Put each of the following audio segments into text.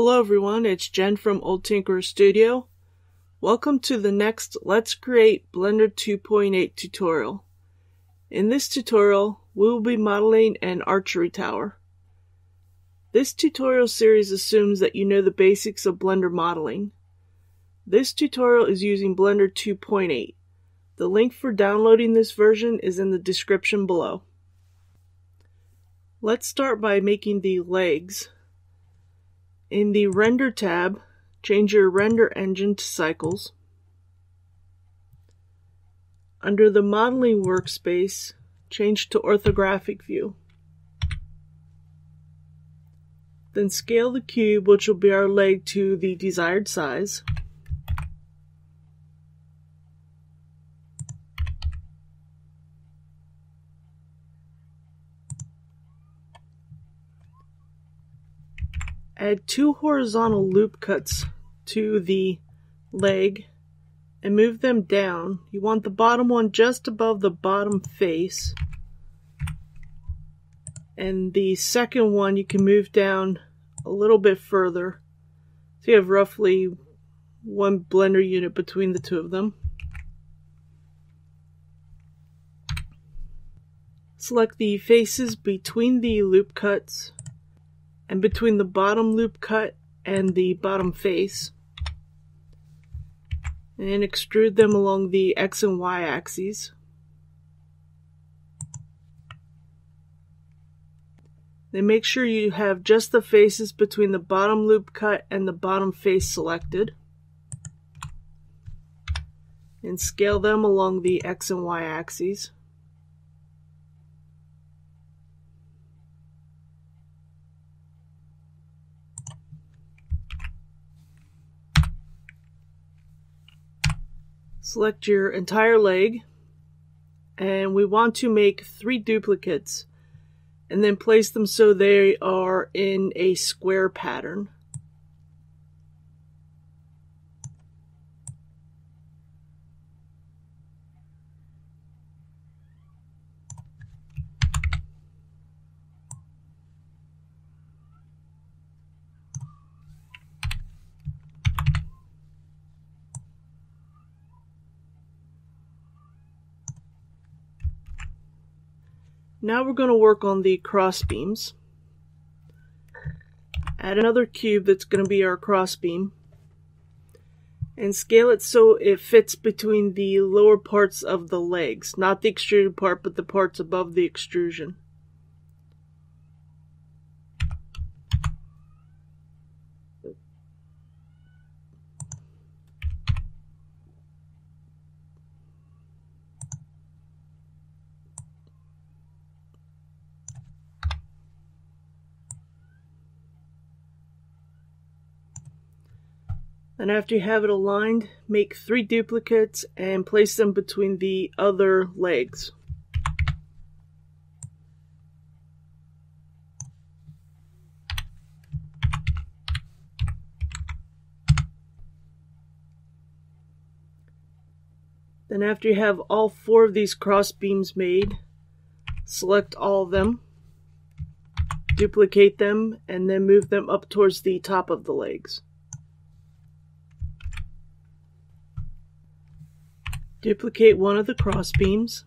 Hello everyone, it's Jen from Old Tinkerer Studio. Welcome to the next Let's Create Blender 2.8 tutorial. In this tutorial, we will be modeling an archery tower. This tutorial series assumes that you know the basics of Blender modeling. This tutorial is using Blender 2.8. The link for downloading this version is in the description below. Let's start by making the legs. In the Render tab, change your Render Engine to Cycles. Under the Modeling Workspace, change to Orthographic View. Then scale the cube, which will be our leg, to the desired size. Add two horizontal loop cuts to the leg and move them down. You want the bottom one just above the bottom face. And the second one you can move down a little bit further. So you have roughly one Blender unit between the two of them. Select the faces between the loop cuts and between the bottom loop cut and the bottom face, and extrude them along the X and Y axes. Then make sure you have just the faces between the bottom loop cut and the bottom face selected, and scale them along the X and Y axes. Select your entire leg, and we want to make three duplicates and then place them so they are in a square pattern. Now we're going to work on the cross beams. Add another cube that's going to be our cross beam and scale it so it fits between the lower parts of the legs, not the extruded part, but the parts above the extrusion. And after you have it aligned, make three duplicates and place them between the other legs. Then after you have all four of these cross beams made, select all of them, duplicate them, and then move them up towards the top of the legs. Duplicate one of the cross beams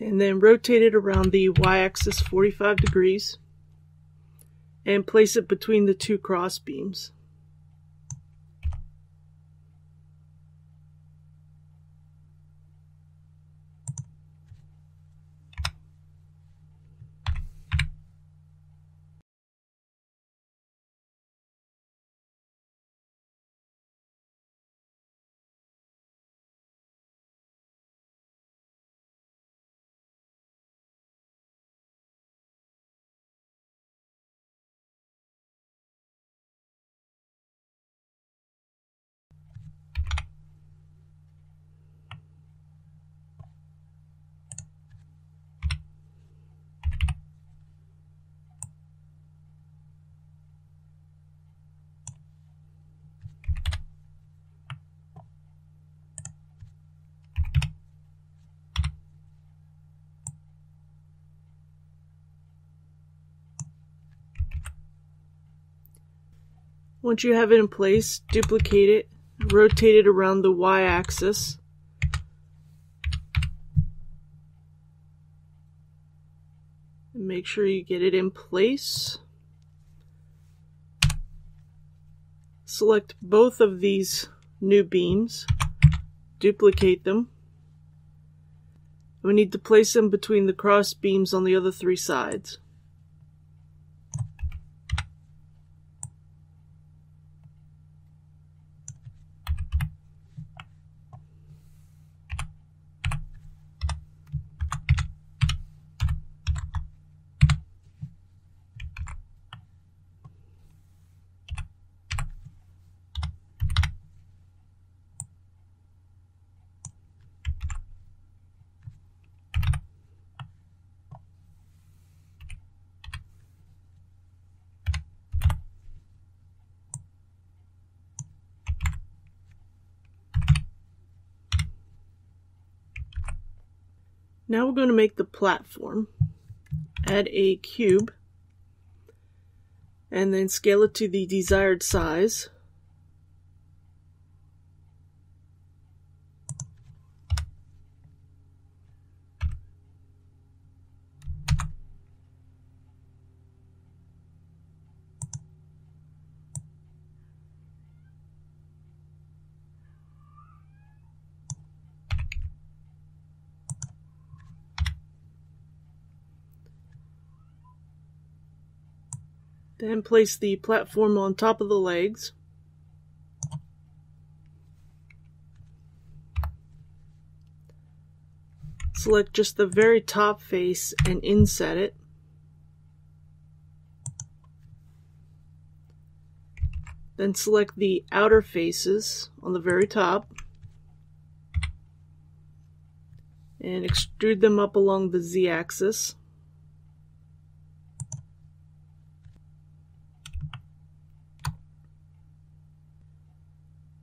and then rotate it around the y-axis 45 degrees and place it between the two cross beams. Once you have it in place, duplicate it, rotate it around the y-axis. Make sure you get it in place. Select both of these new beams, duplicate them. We need to place them between the cross beams on the other three sides. Now we're going to make the platform. Add a cube and then scale it to the desired size. Then place the platform on top of the legs. Select just the very top face and inset it. Then select the outer faces on the very top and extrude them up along the z-axis.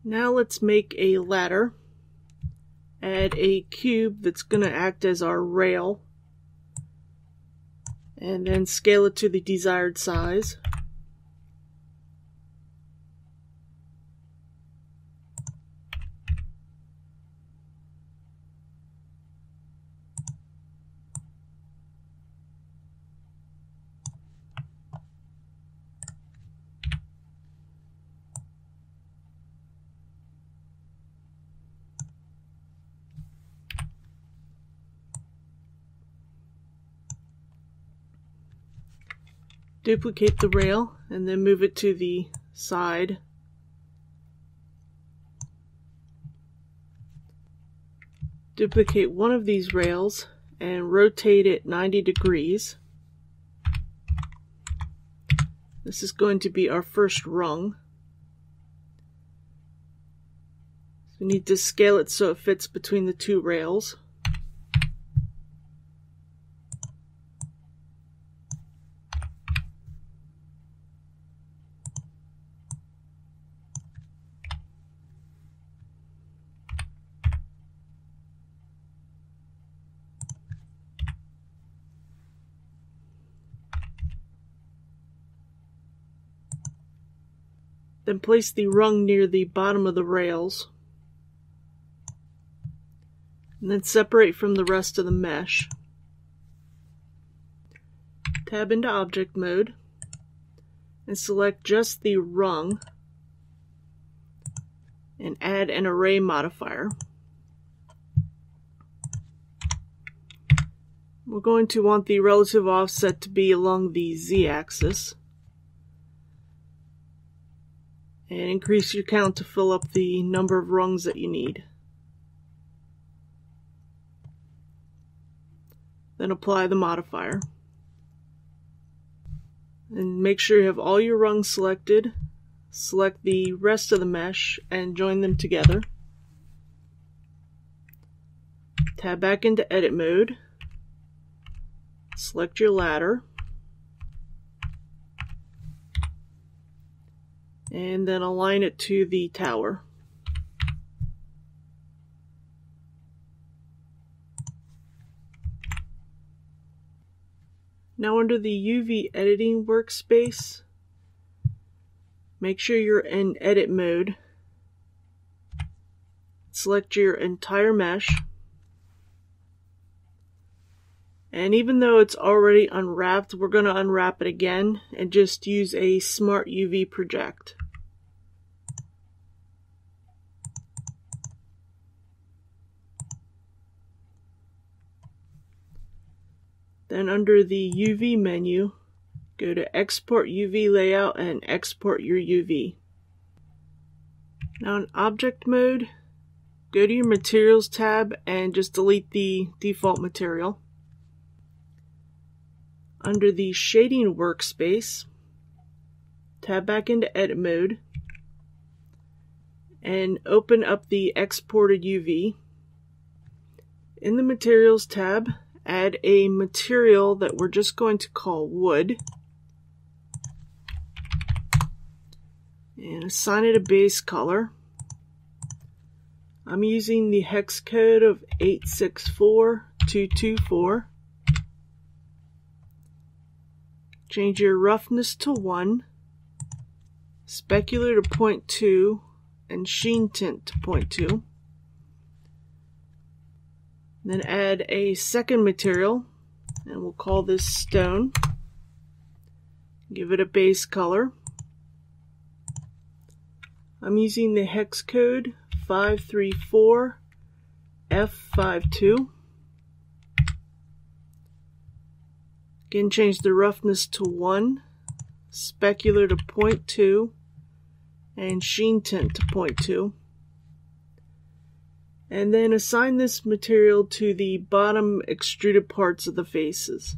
Now let's make a ladder. Add a cube that's going to act as our rail and then scale it to the desired size. Duplicate the rail and then move it to the side. Duplicate one of these rails and rotate it 90 degrees. This is going to be our first rung. We need to scale it so it fits between the two rails. Then place the rung near the bottom of the rails. And then separate from the rest of the mesh. Tab into Object Mode and select just the rung and add an Array modifier. We're going to want the relative offset to be along the z-axis. And increase your count to fill up the number of rungs that you need. Then apply the modifier. And make sure you have all your rungs selected. Select the rest of the mesh and join them together. Tab back into Edit Mode. Select your ladder. And then align it to the tower. Now under the UV editing workspace, Make sure you're in edit mode. Select your entire mesh. And even though it's already unwrapped, we're going to unwrap it again and just use a smart UV project. Then under the UV menu, go to Export UV Layout and export your UV. Now in Object Mode, go to your Materials tab and just delete the default material. Under the Shading Workspace, tab back into Edit Mode and open up the exported UV. In the Materials tab, add a material that we're just going to call Wood and assign it a base color. I'm using the hex code of 864224. Change your roughness to 1, specular to 0.2, and sheen tint to 0.2. Then add a second material, and we'll call this stone. Give it a base color. I'm using the hex code 534F52. Again, change the roughness to 1, specular to 0.2, and sheen tint to 0.2. And then assign this material to the bottom extruded parts of the faces.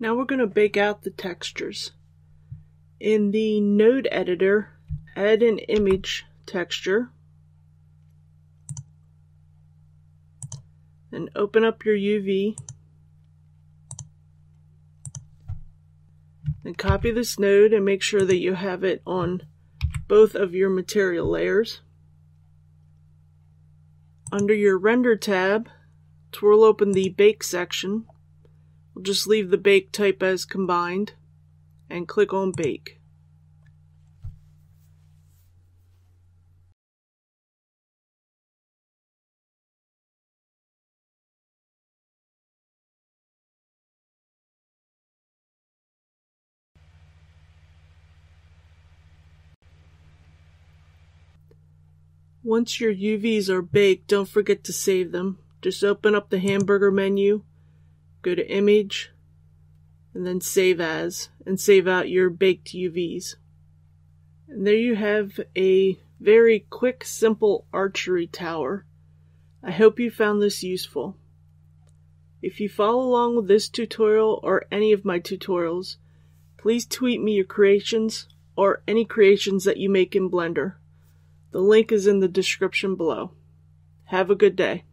Now we're going to bake out the textures. In the node editor, add an image texture and open up your UV. Then copy this node and make sure that you have it on both of your material layers. Under your render tab, twirl open the bake section. We'll just leave the bake type as combined and click on bake. Once your UVs are baked, don't forget to save them. Just open up the hamburger menu. Go to Image, and then Save As, and save out your baked UVs. And there you have a very quick, simple archery tower. I hope you found this useful. If you follow along with this tutorial or any of my tutorials, please tweet me your creations or any creations that you make in Blender. The link is in the description below. Have a good day.